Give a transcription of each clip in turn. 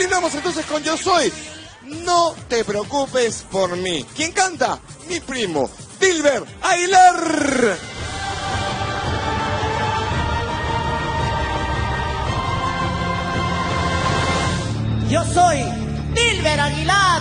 Continuamos entonces con Yo Soy. No te preocupes por mí. ¿Quién canta? Mi primo, Dilbert Aguilar. Yo soy Dilbert Aguilar.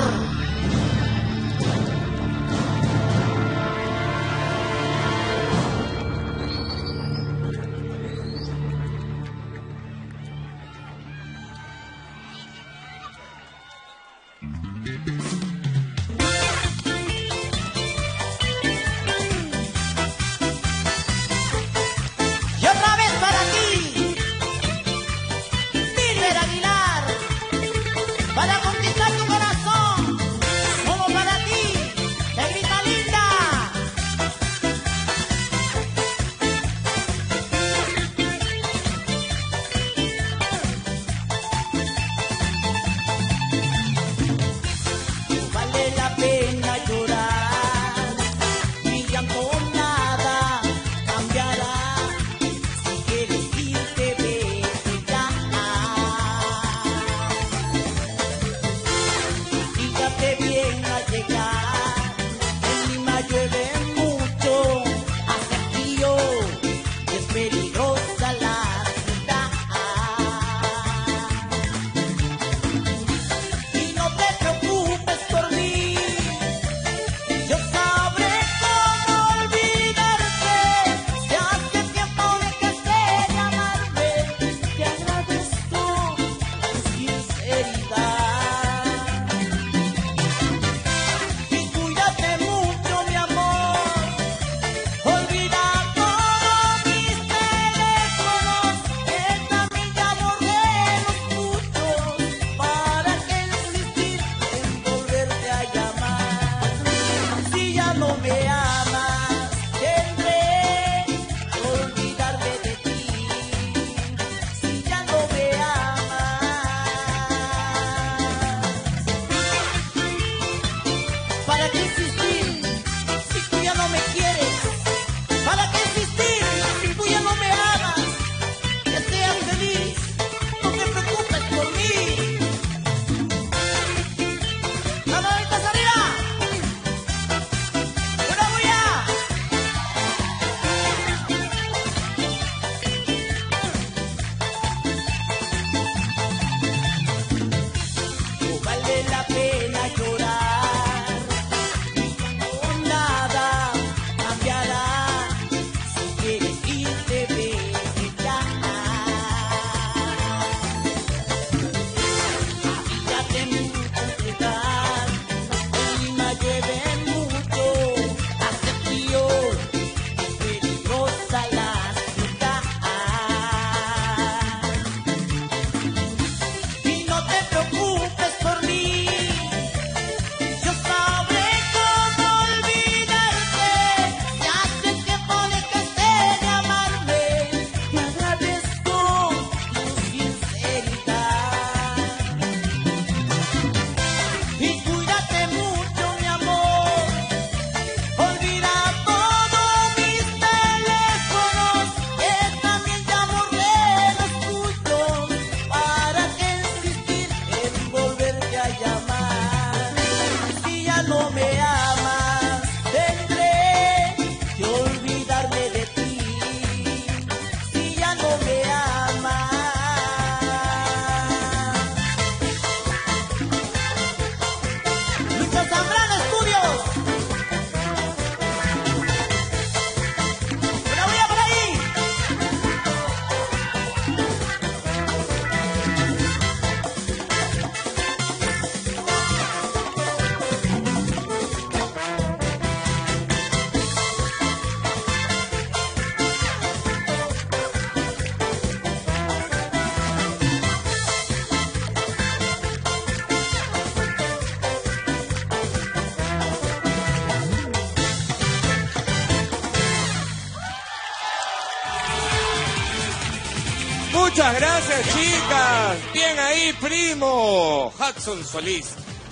Muchas gracias, chicas. Bien ahí, primo. Hudson Solís,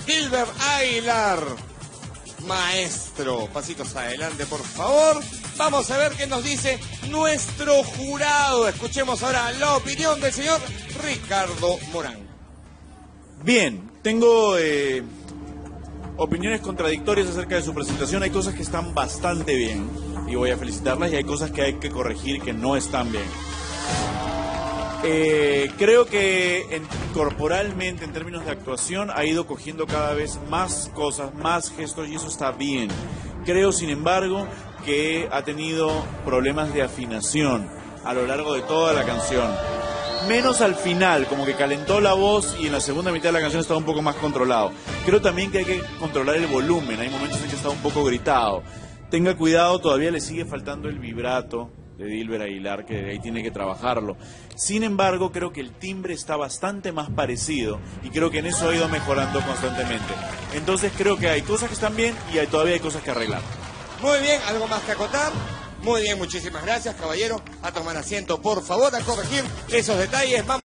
Gilbert Aguilar, maestro. Pasitos adelante, por favor. Vamos a ver qué nos dice nuestro jurado. Escuchemos ahora la opinión del señor Ricardo Morán. Bien, tengo opiniones contradictorias acerca de su presentación. Hay cosas que están bastante bien y voy a felicitarlas, y hay cosas que hay que corregir que no están bien. Creo que corporalmente, en términos de actuación, ha ido cogiendo cada vez más cosas, más gestos, y eso está bien. Creo, sin embargo, que ha tenido problemas de afinación a lo largo de toda la canción. Menos al final, como que calentó la voz y en la segunda mitad de la canción estaba un poco más controlado. Creo también que hay que controlar el volumen, hay momentos en que está un poco gritado. Tenga cuidado, todavía le sigue faltando el vibrato de Dilbert Aguilar, que ahí tiene que trabajarlo. Sin embargo, creo que el timbre está bastante más parecido y creo que en eso ha ido mejorando constantemente. Entonces creo que hay cosas que están bien y todavía hay cosas que arreglar. Muy bien, ¿algo más que acotar? Muy bien, muchísimas gracias, caballero. A tomar asiento, por favor, a corregir esos detalles. Vamos.